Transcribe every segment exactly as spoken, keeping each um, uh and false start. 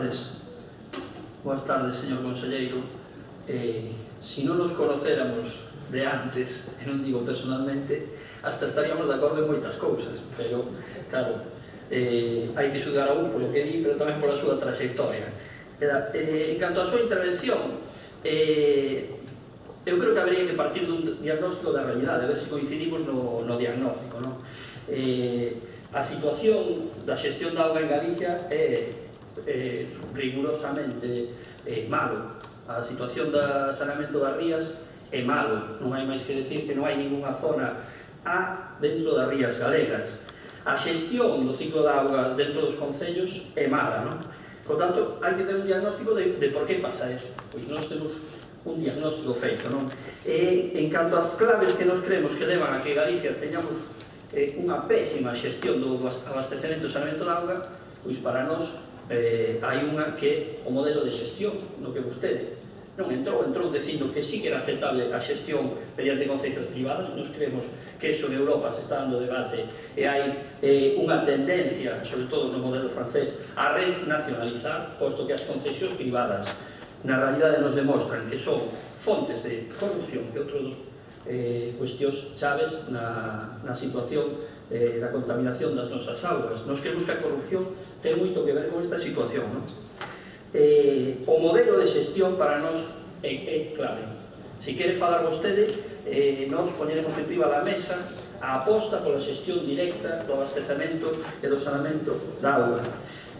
tardes. Buenas tardes, señor conselleiro. Eh, si non nos conocéramos de antes, non digo personalmente, hasta estaríamos de acordo en moitas cousas, pero, claro, eh, hai que xudgar a un polo que di, pero tamén pola súa trayectoria. Eh, en canto á súa intervención, eh, eu creo que habería que partir dun diagnóstico da realidade, a ver se coincidimos no, no diagnóstico, non? Eh, A situación da xestión da auga en Galicia é, é rigurosamente é malo. A situación do saneamento das rías é malo. Non hai máis que decir que non hai ninguna zona A dentro das rías galegas. A xestión do ciclo da auga dentro dos concellos é mala, non? Por tanto, hai que ter un diagnóstico de, de por que pasa iso. Pois nós temos un diagnóstico feito, non? E, en canto ás claves que nós creemos que levan a que Galicia teñamos Eh, unha pésima xestión do abastecemento e saneamento da auga, pois para nós eh, hai unha que o modelo de xestión no que vostede non entrou, entrou dicindo que sí que era aceptable a xestión mediante concesións privadas. Nos creemos que eso en Europa se está dando debate e hai eh, unha tendencia, sobre todo no modelo francés, a renacionalizar, posto que as concesións privadas na realidade nos demostran que son fontes de corrupción, que outro dos Eh, cuestións chaves na, na situación eh, da contaminación das nosas augas. Nos creemos que a corrupción ten moito que ver con esta situación, non? Eh, o modelo de xestión para nós é, é clave. Se quere falar vostede, eh, nós poñeremos en riba da mesa a aposta pola xestión directa do abastecemento e do saneamento da auga.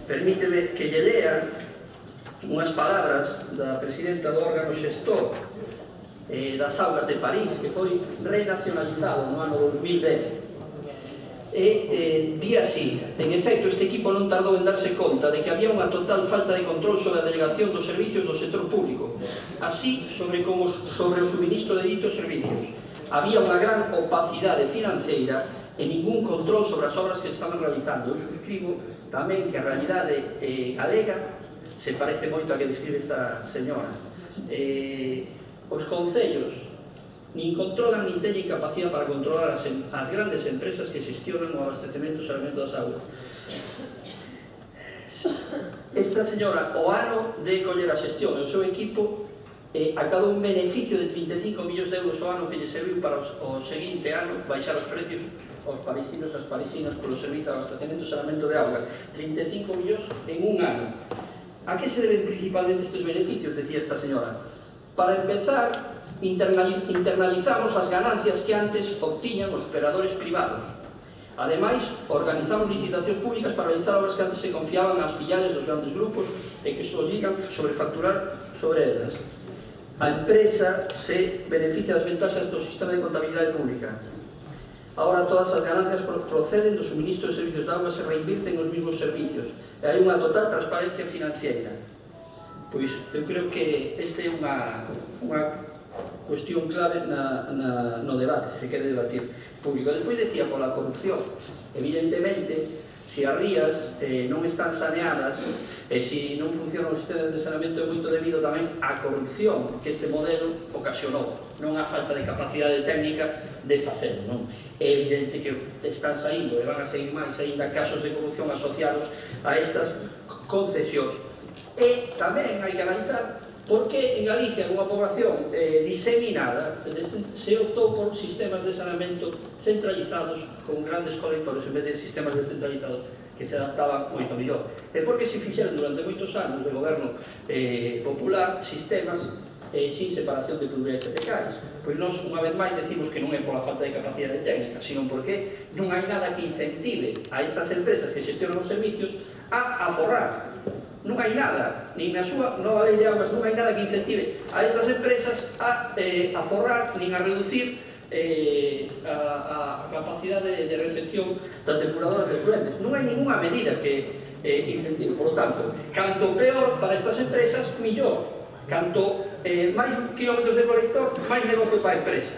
Permíteme que lle lea unhas palabras da presidenta do órgano xestor das augas de París, que foi renacionalizado no ano dos mil dez, e eh, di así: en efecto, este equipo non tardou en darse conta de que había unha total falta de control sobre a delegación dos servicios do sector público, así sobre como sobre o suministro de ditos servicios. Había unha gran opacidade financeira e ningún control sobre as obras que estaban realizando. Eu suscribo tamén que a realidade eh, galega se parece moito a que describe esta señora. eh... Os concellos nin controlan, nin teñen capacidade para controlar as, as grandes empresas que xestionan o abastecemento e saneamento das augas. Esta señora, o ano de coller a xestión e o seu equipo, eh, acabou un beneficio de trinta e cinco millóns de euros o ano que lle serviu para os, o seguinte ano baixar os precios aos parisinos e as parisinas polo servizo de abastecemento e saneamento de augas. trinta e cinco millóns en un ano. A que se deben principalmente estes beneficios? Decía esta señora: para empezar, internalizamos as ganancias que antes obtiñan os operadores privados. Ademais, organizamos licitacións públicas para realizar obras que antes se confiaban ás filiales dos grandes grupos e que se obrigan a sobrefacturar sobre elas. A empresa se beneficia das ventaxas do sistema de contabilidade pública. Ahora todas as ganancias proceden do suministro de servicios de auga e se reinvirten nos mesmos servicios. E hai unha total transparencia financiera. Pois eu creo que este é unha, unha cuestión clave na, na, no debate, se quere debatir público. Despois decía pola corrupción. Evidentemente, se as rías eh, non están saneadas e se non funcionan os sistemas de saneamento, é moito debido tamén á corrupción que este modelo ocasionou, non á falta de capacidade técnica de facelo, non? É evidente que están saindo e van a seguir máis ainda casos de corrupción asociados a estas concesións. E tamén hai que analizar porque en Galicia, unha poboación eh, diseminada, se optou por sistemas de saneamento centralizados con grandes colectores en vez de sistemas descentralizados que se adaptaban moito mellor. E porque se fixeron durante moitos anos de goberno eh, popular sistemas eh, sin separación de plurales e pecais. Pois nós, unha vez máis, decimos que non é pola falta de capacidade técnica, sino porque non hai nada que incentive a estas empresas que xestionan os servicios a aforrar. Non hai nada, nin na súa nova lei de augas, non hai nada que incentive a estas empresas a eh, aforrar, nin a reducir eh, a, a capacidade de, de recepción das depuradoras de fluentes. Non hai ninguna medida que eh, incentive. Por lo tanto, canto peor para estas empresas, millor. Canto eh, máis kilómetros de colector, máis negocio para a empresa.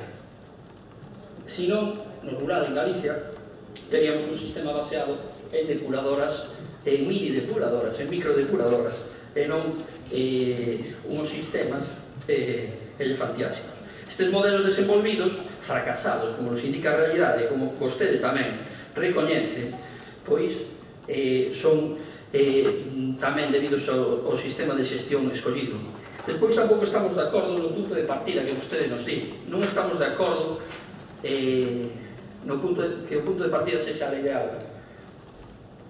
Se non, no rural, en Galicia, teríamos un sistema baseado en depuradoras, en mini depuradoras, en micro depuradoras, e non eh, unos sistemas eh, elefantiásicos. Estes modelos desenvolvidos, fracasados, como nos indica a realidade, como vostede tamén recoñece, pois eh, son eh, tamén debidos ao, ao sistema de xestión escollido. Despois tampouco estamos de acordo no punto de partida que vostede nos di. Non estamos de acordo eh, no punto de, que o punto de partida sexa a lei de augas,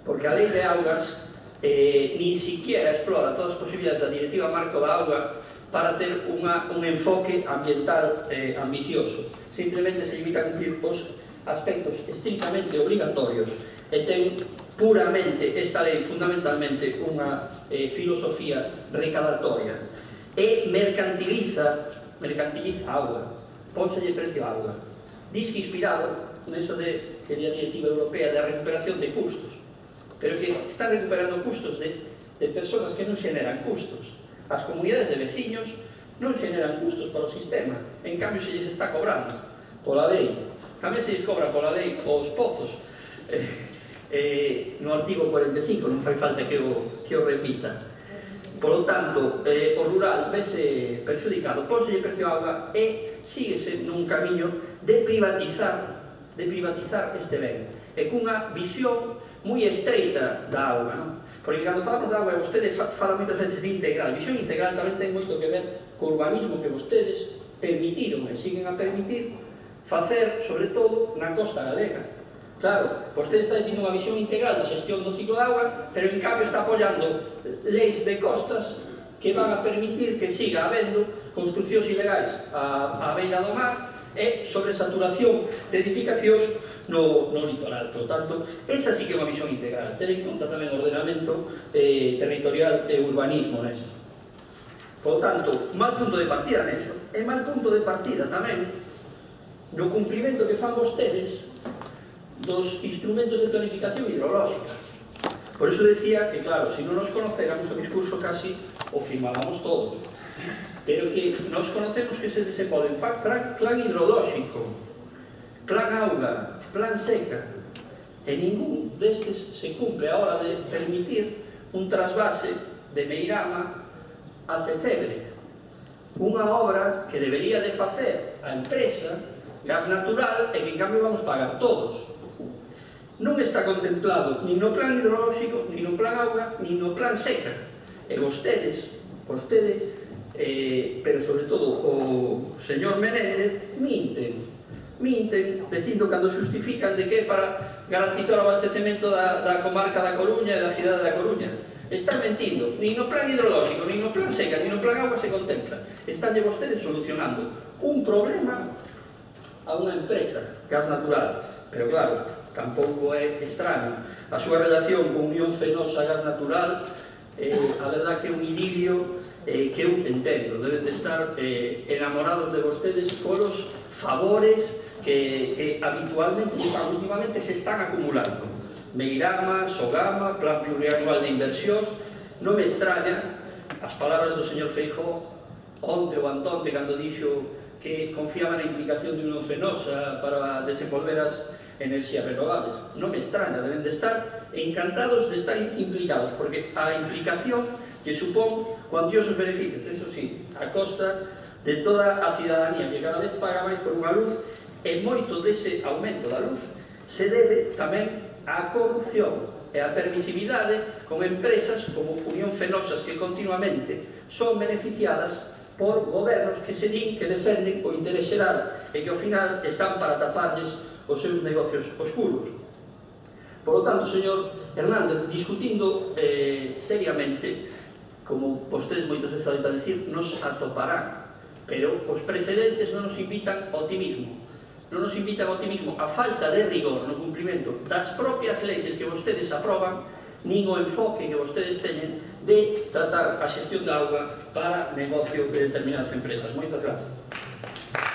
porque a lei de augas eh, ni siquiera explora todas as posibilidades da directiva marco da auga para ter unha, un enfoque ambiental eh, ambicioso. Simplemente se limita a cumplir os aspectos estrictamente obligatorios e ten puramente esta lei fundamentalmente unha eh, filosofía recadatoria e mercantiliza mercantiliza a auga, pónselle precio a auga, disque inspirado neso de que a directiva europea da recuperación de custos, pero que está recuperando custos de, de persoas que non xeneran custos. As comunidades de veciños non xeneran custos para o sistema, en cambio se lles está cobrando pola lei. Tamén se lles cobra pola lei os pozos, eh, eh, no artigo cuarenta e cinco, non fai falta que o, que o repita. Por lo tanto, eh, o rural vese perxudicado, pónselle precio a auga e síguese nun camiño de privatizar de privatizar este ben, e cunha visión moi estreita da auga, non? Porque cando falamos da auga, vostedes falan moitas veces de integral. A visión integral tamén ten moito que ver co urbanismo que vostedes permitiron e siguen a permitir facer, sobre todo, na costa galega. Claro, vostedes está dicindo unha visión integral da xestión do ciclo da auga, pero en cambio está apoiando leis de costas que van a permitir que siga habendo construccións ilegais a, a beira do mar e sobresaturación de edificacións no, no litoral. Por tanto, esa sí que é unha visión integral, ter en conta tamén o ordenamento eh, territorial e urbanismo neso. Por tanto, mal punto de partida neso, e mal punto de partida tamén no cumprimento que fan vostedes dos instrumentos de planificación hidrológica. Por eso decía que, claro, se si non nos conoceramos o discurso casi o firmábamos todos, pero que nos conocemos que se desenvolve plan hidrolóxico, plan auga, plan seca, e ningún destes se cumple a hora de permitir un trasvase de Meirama a Cecebre, unha obra que debería de facer a empresa Gas Natural e que en cambio vamos pagar todos. Non está contemplado ni no plan hidrolóxico, ni no plan auga, ni no plan seca, e vostedes vostedes eh, pero sobre todo o señor Menéndez minten minten, dicindo cando justifican de que é para garantizar o abastecemento da, da comarca da Coruña e da cidade da Coruña. Están mentindo, ni no plan hidrolóxico, ni no plan seca, ni no plan agua se contempla. Están de vostedes solucionando un problema a unha empresa, Gas Natural, pero claro, tampouco é extraño. A súa relación con Unión Fenosa Gas Natural, eh, a verdad que é un idilio eh, que eu entendo, deben de estar eh, enamorados de vostedes polos favores que, que habitualmente últimamente se están acumulando. Meirama, Sogama, plan plurianual de inversións. Non me extraña as palabras do señor Feijó onte o Antón, cando dixo que confiaba na implicación de Unión Fenosa para desenvolver as enerxías renovables. Non me extraña, deben de estar encantados de estar implicados, porque a implicación que supón cuantiosos beneficios, eso sí, a costa de toda a cidadanía, que cada vez paga máis por unha luz, e moito dese aumento da luz se debe tamén á corrupción e á permisividade con empresas como Unión Fenosas, que continuamente son beneficiadas por gobernos que se din que defenden o interés xeral e que ao final están para taparles os seus negocios oscuros. Por lo tanto, señor Hernández, discutindo eh, seriamente, como vostedes moitos veces a dicir, nos atoparán. Pero os precedentes non nos invitan ao optimismo, non nos invitan ao optimismo, a falta de rigor no cumprimento das propias leyes que vostedes aproban, nin o enfoque que vostedes teñen de tratar a xestión da auga para negocio de determinadas empresas. Moitas grazas.